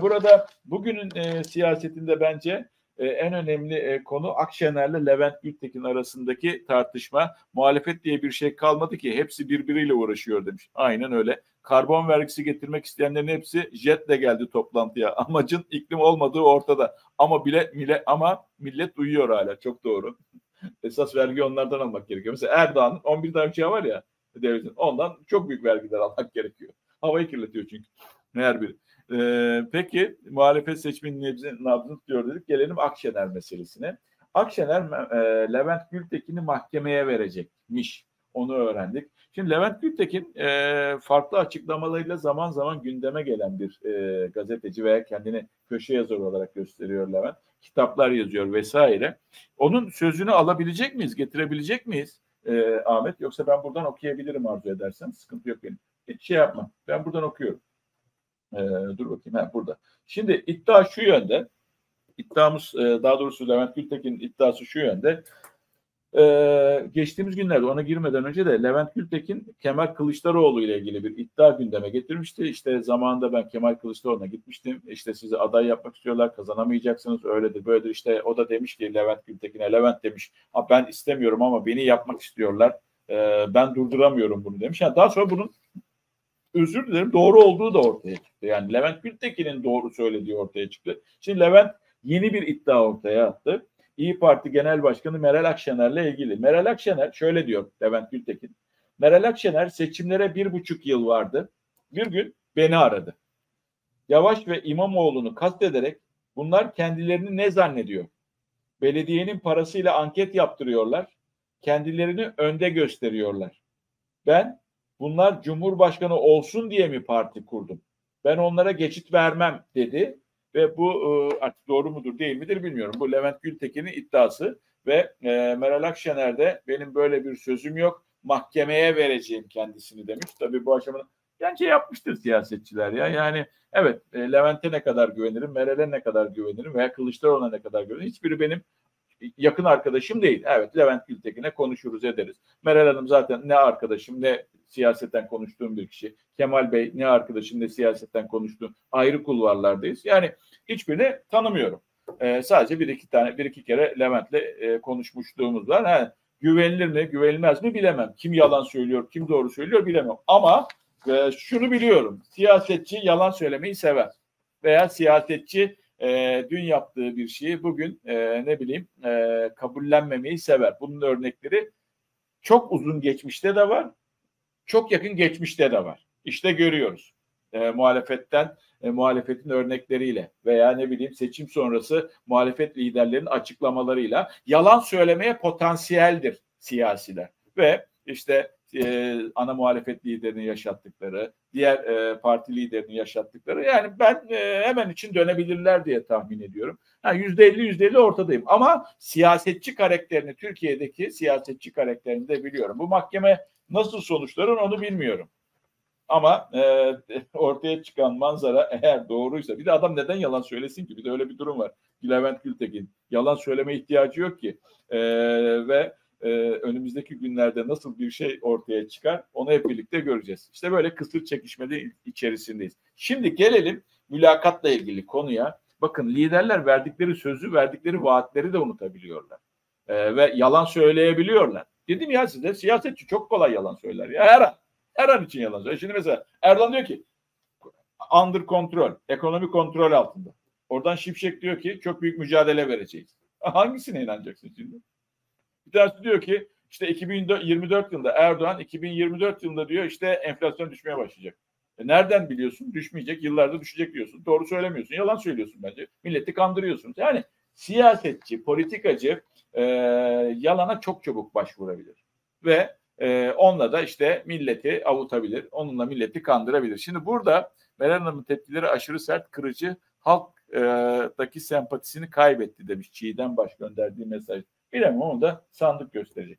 Burada bugünün siyasetinde bence en önemli konu Akşener'le Levent Gültekin arasındaki tartışma. Muhalefet diye bir şey kalmadı ki, hepsi birbiriyle uğraşıyor demiş. Aynen öyle. Karbon vergisi getirmek isteyenlerin hepsi jetle geldi toplantıya. Amacın iklim olmadığı ortada. Ama millet uyuyor hala. Çok doğru. Esas vergi onlardan almak gerekiyor. Mesela Erdoğan'ın 11 tane uçağı var ya devletin. Ondan çok büyük vergiler almak gerekiyor. Havayı kirletiyor çünkü. Her biri. Peki muhalefet seçmenin nabzını tutuyor dedik. Gelelim Akşener meselesine. Akşener Levent Gültekin'i mahkemeye verecekmiş. Onu öğrendik. Şimdi Levent Gültekin farklı açıklamalarıyla zaman zaman gündeme gelen bir gazeteci veya kendini köşe yazarı olarak gösteriyor Levent. Kitaplar yazıyor vesaire. Onun sözünü alabilecek miyiz? Getirebilecek miyiz? Ahmet, yoksa ben buradan okuyabilirim arzu edersen. Sıkıntı yok benim. Hiç şey yapma. Ben buradan okuyorum. Dur bakayım. Burada. Şimdi iddia şu yönde. İddiamız, daha doğrusu Levent Gültekin'in iddiası şu yönde. Geçtiğimiz günlerde, ona girmeden önce de Levent Gültekin Kemal Kılıçdaroğlu ile ilgili bir iddia gündeme getirmişti. İşte zamanında ben Kemal Kılıçdaroğlu'na gitmiştim. İşte sizi aday yapmak istiyorlar, kazanamayacaksınız, öyledir böyledir. İşte o da demiş ki Levent Gültekin'e, Levent demiş, ben istemiyorum ama beni yapmak istiyorlar. Ben durduramıyorum bunu demiş. Yani daha sonra bunun, özür dilerim, doğru olduğu da ortaya çıktı. Yani Levent Gültekin'in doğru söylediği ortaya çıktı. Şimdi Levent yeni bir iddia ortaya attı. İyi Parti Genel Başkanı Meral Akşener'le ilgili. Meral Akşener şöyle diyor Levent Gültekin. Meral Akşener seçimlere 1,5 yıl vardı. Bir gün beni aradı. Yavaş ve İmamoğlu'nu kastederek bunlar kendilerini ne zannediyor? Belediyenin parasıyla anket yaptırıyorlar. Kendilerini önde gösteriyorlar. Ben bunlar Cumhurbaşkanı olsun diye mi parti kurdum? Ben onlara geçit vermem dedi. Ve bu artık doğru mudur değil midir bilmiyorum. Bu Levent Gültekin'in iddiası ve Meral Akşener de benim böyle bir sözüm yok, mahkemeye vereceğim kendisini demiş. Tabii bu aşamada bence yapmıştır siyasetçiler ya. Yani evet, Levent'e ne kadar güvenirim, Meral'e ne kadar güvenirim veya Kılıçdaroğlu'na ne kadar güvenirim. Hiçbiri benim yakın arkadaşım değil. Evet, Levent Gültekin'e konuşuruz ederiz. Meral Hanım zaten ne arkadaşım ne siyasetten konuştuğum bir kişi. Kemal Bey ne arkadaşım ne siyasetten konuştuğum, ayrı kulvarlardayız. Yani hiçbirini tanımıyorum. Sadece bir iki kere Levent'le konuşmuşluğumuz var. Güvenilir mi güvenilmez mi bilemem. Kim yalan söylüyor kim doğru söylüyor bilemem. Ama şunu biliyorum. Siyasetçi yalan söylemeyi sever. Veya siyasetçi dün yaptığı bir şeyi bugün kabullenmemeyi sever. Bunun örnekleri çok uzun geçmişte de var. Çok yakın geçmişte de var. İşte görüyoruz muhalefetin örnekleriyle veya seçim sonrası muhalefet liderlerinin açıklamalarıyla yalan söylemeye potansiyeldir siyasiler. Ve işte ana muhalefet liderinin yaşattıkları, diğer parti liderinin yaşattıkları, yani ben hemen için dönebilirler diye tahmin ediyorum. %50 ortadayım ama siyasetçi karakterini, Türkiye'deki siyasetçi karakterini de biliyorum. Bu mahkeme nasıl sonuçların onu bilmiyorum. Ama ortaya çıkan manzara eğer doğruysa, bir de adam neden yalan söylesin ki? Bir de öyle bir durum var. Levent Gültekin yalan söyleme ihtiyacı yok ki. Ve önümüzdeki günlerde nasıl bir şey ortaya çıkar onu hep birlikte göreceğiz. İşte böyle kısır çekişmeli içerisindeyiz. Şimdi gelelim mülakatla ilgili konuya. Bakın, liderler verdikleri sözü, verdikleri vaatleri de unutabiliyorlar. Ve yalan söyleyebiliyorlar. Dedim ya size, siyasetçi çok kolay yalan söyler. Ya her an için yalan söyler. Şimdi mesela Erdoğan diyor ki under kontrol, ekonomi kontrol altında. Oradan Şimşek diyor ki çok büyük mücadele vereceğiz. Hangisine inanacaksın şimdi? Bir tanesi diyor ki işte 2024 yılında Erdoğan 2024 yılında diyor işte enflasyon düşmeye başlayacak. Nereden biliyorsun? Düşmeyecek. Yıllarda düşecek diyorsun. Doğru söylemiyorsun. Yalan söylüyorsun bence. Milleti kandırıyorsun. Yani siyasetçi, politikacı yalana çok çabuk başvurabilir ve onunla da işte milleti avutabilir, onunla milleti kandırabilir. Şimdi burada Meral Hanım'ın tepkileri aşırı sert, kırıcı, halktaki sempatisini kaybetti demiş Çiğdem Baş gönderdiği mesaj. Bilemem, onu da sandık gösterecek.